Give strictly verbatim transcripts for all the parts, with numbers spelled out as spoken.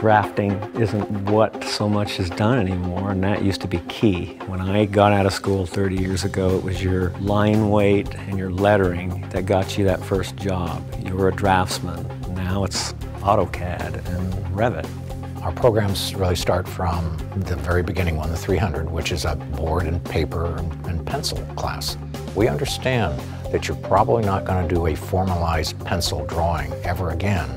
Drafting isn't what so much is done anymore, and that used to be key. When I got out of school thirty years ago, it was your line weight and your lettering that got you that first job. You were a draftsman. Now it's AutoCAD and Revit. Our programs really start from the very beginning one, the three hundred, which is a board and paper and, and pencil class. We understand that you're probably not going to do a formalized pencil drawing ever again.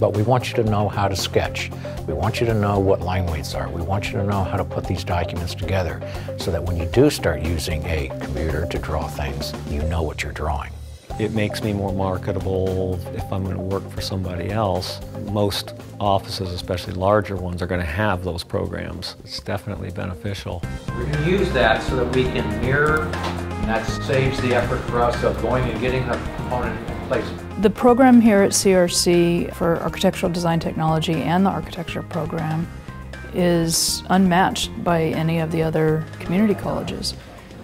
But we want you to know how to sketch. We want you to know what line weights are. We want you to know how to put these documents together so that when you do start using a computer to draw things, you know what you're drawing. It makes me more marketable if I'm going to work for somebody else. Most offices, especially larger ones, are going to have those programs. It's definitely beneficial. We're going to use that so that we can mirror, and that saves the effort for us of going and getting a component in place. The program here at C R C for Architectural Design Technology and the Architecture program is unmatched by any of the other community colleges.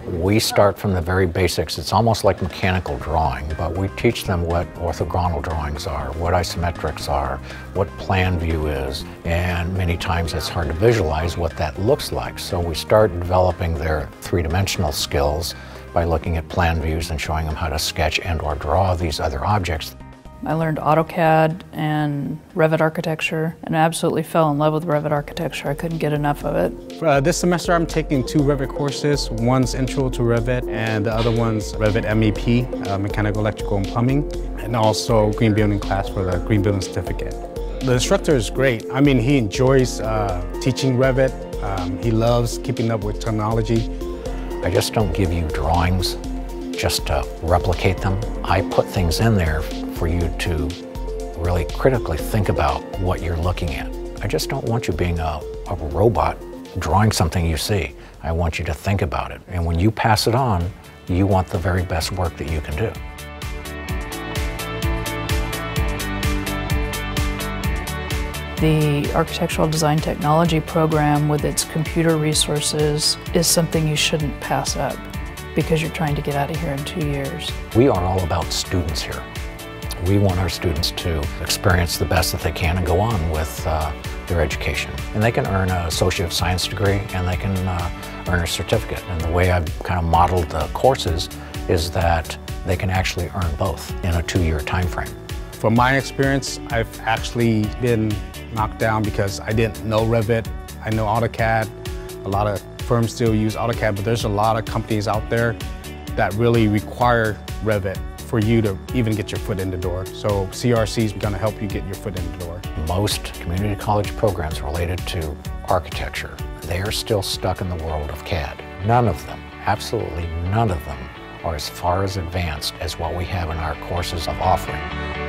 We start from the very basics. It's almost like mechanical drawing, but we teach them what orthogonal drawings are, what isometrics are, what plan view is, and many times it's hard to visualize what that looks like. So we start developing their three-dimensional skills by looking at plan views and showing them how to sketch and or draw these other objects. I learned AutoCAD and Revit architecture and absolutely fell in love with Revit architecture. I couldn't get enough of it. Uh, this semester I'm taking two Revit courses. One's Intro to Revit and the other one's Revit M E P, uh, Mechanical, Electrical and Plumbing, and also Green Building class for the Green Building Certificate. The instructor is great. I mean, he enjoys uh, teaching Revit. Um, he loves keeping up with technology. I just don't give you drawings just to replicate them. I put things in there for you to really critically think about what you're looking at. I just don't want you being a, a robot drawing something you see. I want you to think about it. And when you pass it on, you want the very best work that you can do. The Architectural Design Technology program with its computer resources is something you shouldn't pass up because you're trying to get out of here in two years. We are all about students here. We want our students to experience the best that they can and go on with uh, their education. And they can earn an Associate of Science degree and they can uh, earn a certificate. And the way I've kind of modeled the courses is that they can actually earn both in a two-year time frame. From my experience, I've actually been knocked down because I didn't know Revit. I know AutoCAD. A lot of firms still use AutoCAD, but there's a lot of companies out there that really require Revit for you to even get your foot in the door. So C R C is going to help you get your foot in the door. Most community college programs related to architecture, they are still stuck in the world of C A D. None of them, absolutely none of them, are as far as advanced as what we have in our courses of offering.